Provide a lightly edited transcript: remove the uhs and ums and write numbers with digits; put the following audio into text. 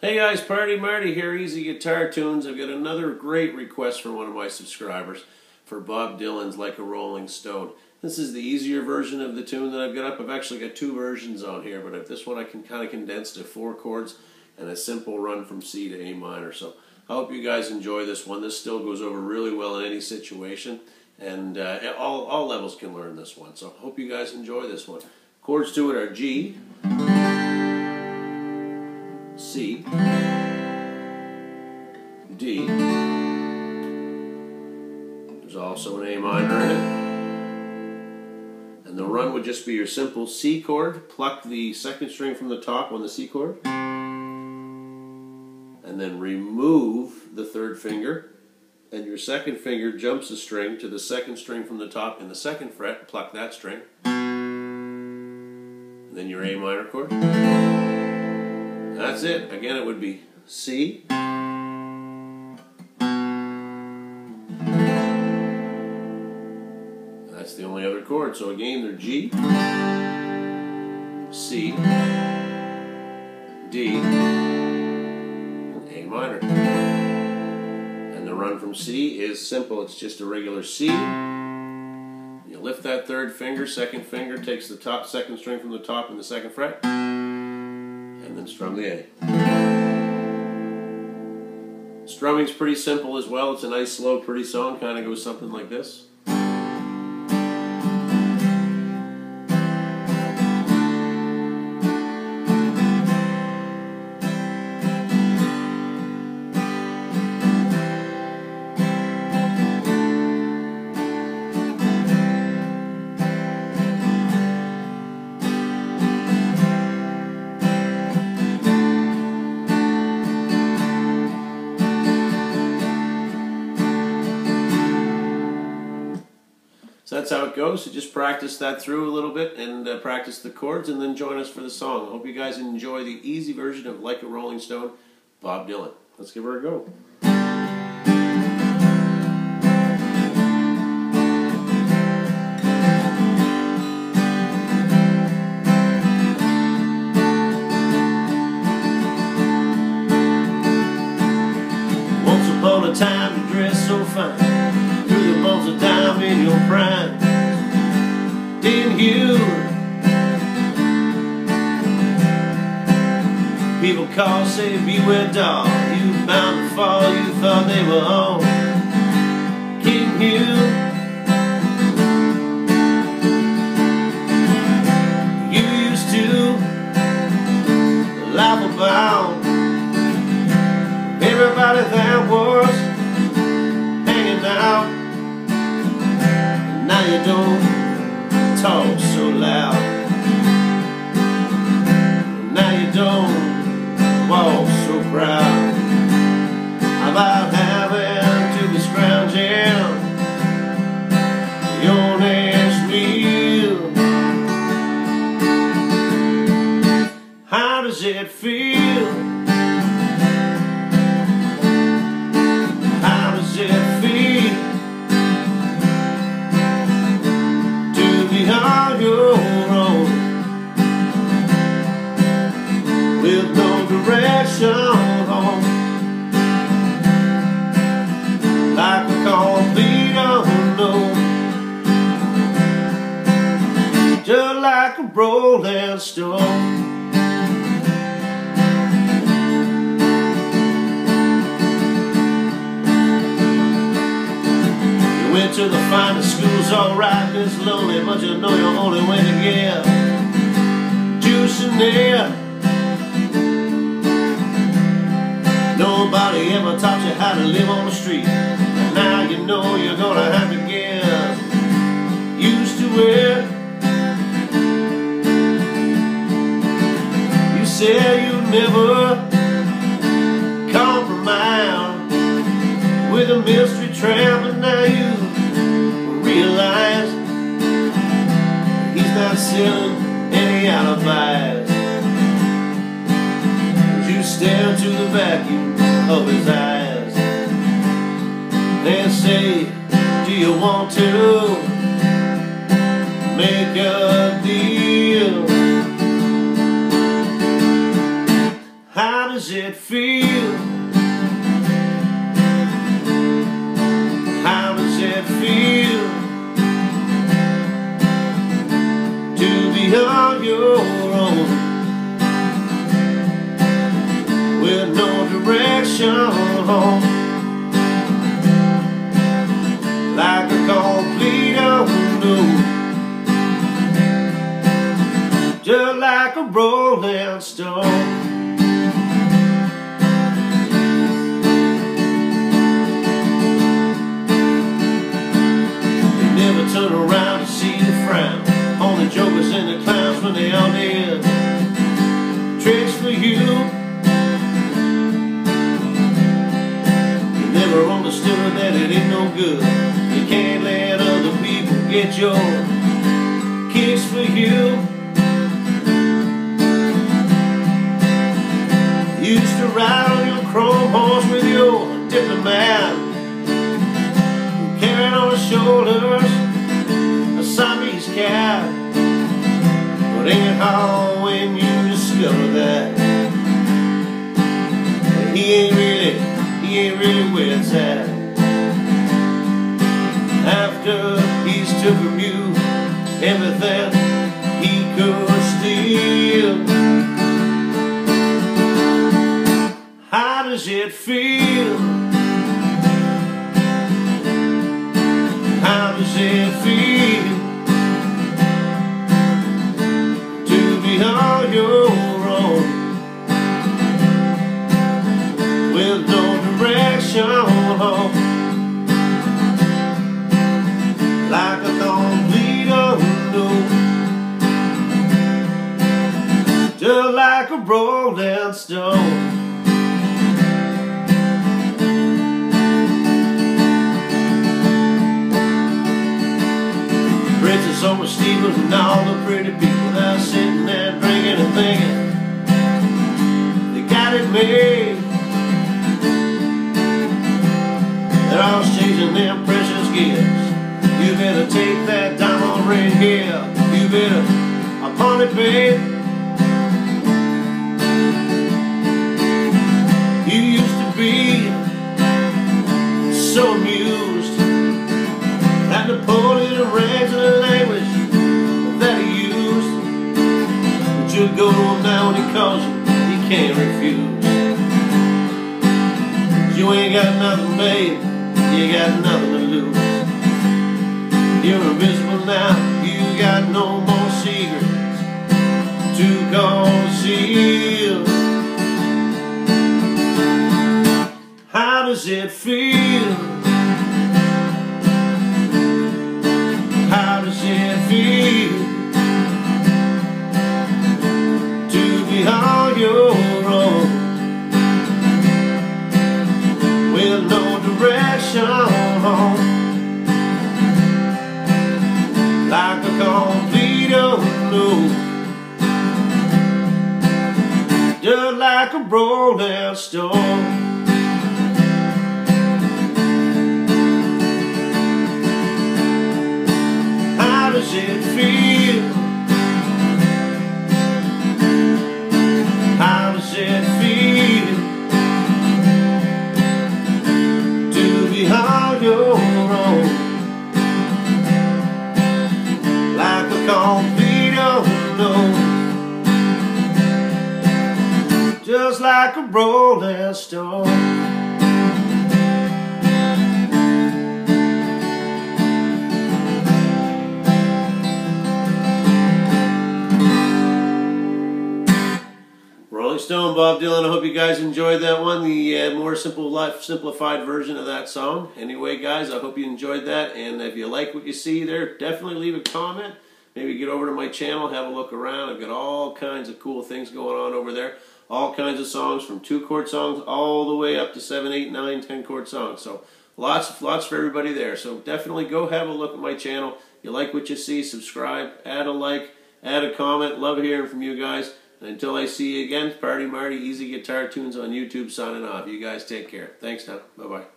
Hey guys, Party Marty here, Easy Guitar Tunes. I've got another great request from one of my subscribers for Bob Dylan's Like a Rolling Stone. This is the easier version of the tune that I've got up. I've actually got two versions on here, but this one I can kind of condense to four chords and a simple run from C to A minor. So I hope you guys enjoy this one. This still goes over really well in any situation, and all levels can learn this one. So I hope you guys enjoy this one. Chords to it are G, C, D, there's also an A minor in it, and the run would just be your simple C chord, pluck the second string from the top on the C chord, and then remove the third finger, and your second finger jumps a string to the second string from the top in the second fret, pluck that string, and then your A minor chord. That's it. Again, it would be C, that's the only other chord. So again, they're G, C, D, and A minor. And the run from C is simple. It's just a regular C. You lift that third finger, second finger takes the top second string from the top in the second fret, and then strum the A. Strumming's pretty simple as well. It's a nice, slow, pretty song. Kind of goes something like this. So that's how it goes. So just practice that through a little bit and practice the chords, and then join us for the song. I hope you guys enjoy the easy version of Like a Rolling Stone, Bob Dylan. Let's give her a go. Once upon a time you dressed so fine, a dime in your prime, didn't you? People call, say beware doll, you bound to fall, you thought they were all kidding you. You used to laugh about everybody that was hanging out. Now you don't talk so loud, now you don't walk so proud about having to be scrounging your next meal. How does it feel? How does it feel? On your own, with no direction home, like a complete unknown, just like a rolling stone. To the finest schools, alright, it's lonely, but you know your only way to get juice in there. Nobody ever taught you how to live on the street, and now you know you're gonna have to get used to it. You say you never compromise with a mystery tramp, and now you realize he's not selling any alibis, but you stare into the vacuum of his eyes. They say, do you want to make a deal? How does does it feel? How does it feel to be on your own with no direction home? Like a complete unknown, just like a rolling stone. You never turn around to see the frown on the jokers and the clowns when they all did tricks for you. You never understood that it ain't no good. You can't let other people get your kicks for you. You used to ride on your chrome horse with your diplomat carrying on his shoulders a Siamese cat. But ain't how when you discover that he ain't really where it's at. After he's took from you everything he could steal. How does it feel? How does it feel to be on your own with no direction home? Like a complete unknown, just like a rolling stone. Bridges on the steeples and all the pretty people now sitting there drinking and thinking they got it made. They're all chasing their precious gifts. You better take that diamond ring here. You better upon it, babe. You used to be so amused at the Napoleon arranged in the language that he used. But you go to him now and he calls you, he can't refuse. You ain't got nothing, babe. You got nothing to lose. You're invisible now, you got no more secrets to conceal. How does it feel? How does it feel to be on your own with no direction home? Like a complete unknown, just like a rolling stone. How does it feel? How does it feel to be on your own? Complete unknown, just like a rolling stone. Rolling Stone, Bob Dylan. I hope you guys enjoyed that one, the more simplified version of that song. Anyway, guys, I hope you enjoyed that, and if you like what you see there, definitely leave a comment. Maybe get over to my channel, have a look around. I've got all kinds of cool things going on over there. All kinds of songs, from 2-chord songs all the way up to 7, 8, 9, 10-chord songs. So lots for everybody there. So definitely go have a look at my channel. If you like what you see, subscribe, add a like, add a comment. Love hearing from you guys. And until I see you again, Party Marty, Easy Guitar Tunes on YouTube signing off. You guys take care. Thanks now. Bye-bye.